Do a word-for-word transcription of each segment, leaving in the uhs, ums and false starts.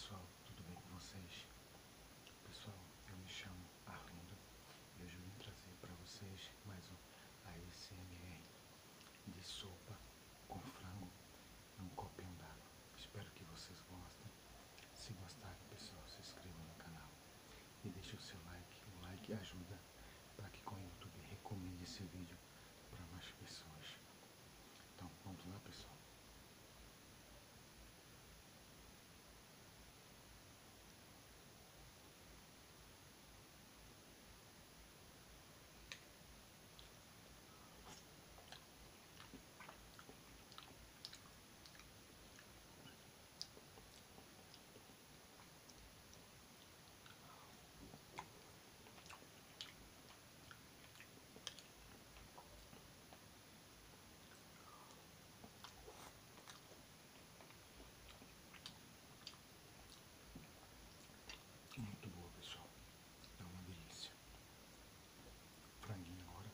Pessoal, tudo bem com vocês? Pessoal, eu me chamo Arlindo e hoje eu vim trazer para vocês mais um A S M R de sopa com frango e um copinho d'água. Espero que vocês gostem. Se gostarem, pessoal, se inscrevam no canal e deixem o seu like. O like ajuda para que com o YouTube recomende esse vídeo para mais pessoas. Então, vamos lá, pessoal. Muito boa, pessoal. É uma delícia. Franguinho agora.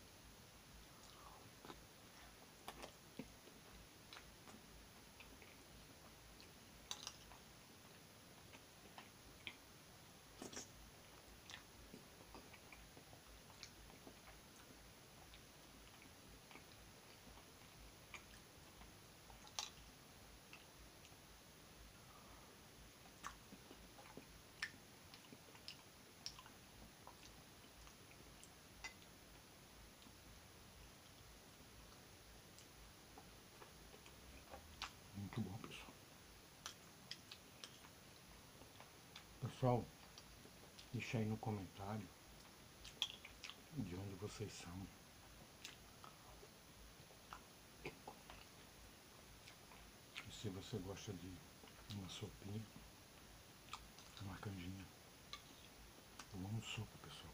Muito bom, pessoal. Pessoal, deixa aí no comentário de onde vocês são. E se você gosta de uma sopinha, uma canjinha. Eu amo sopa, pessoal.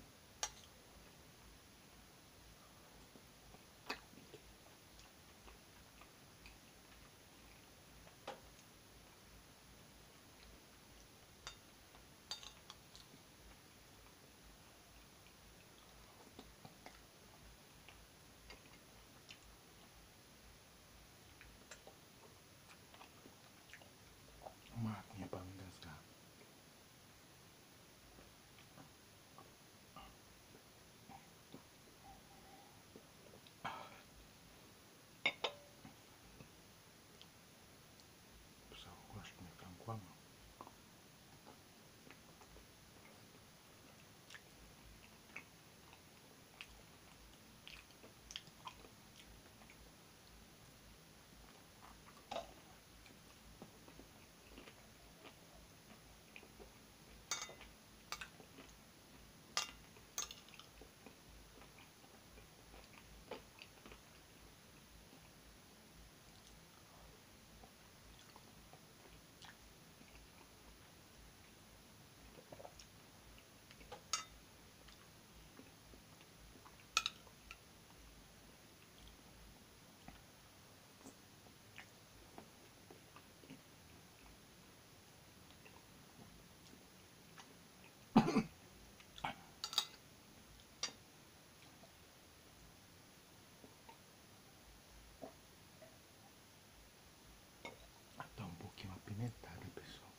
Apimentada, pessoal,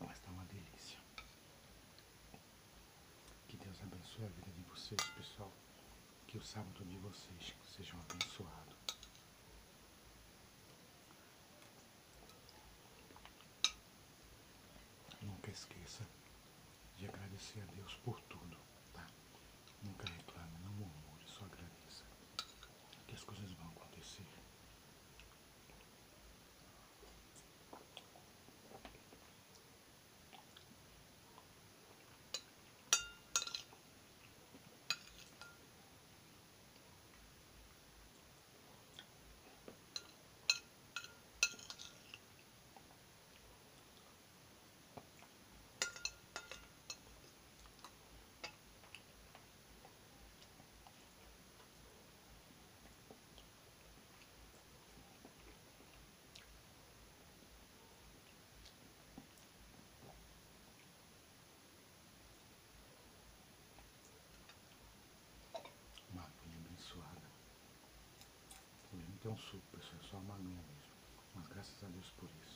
mas tá uma delícia. Que Deus abençoe a vida de vocês, pessoal. Que o sábado de vocês seja abençoado. Nunca esqueça de agradecer a Deus por tudo, tá? Nunca reclame, não murmure, só agradeça, que as coisas vão acontecer. Tem um suco, pessoal, é só uma aguinha mesmo, mas graças a Deus por isso.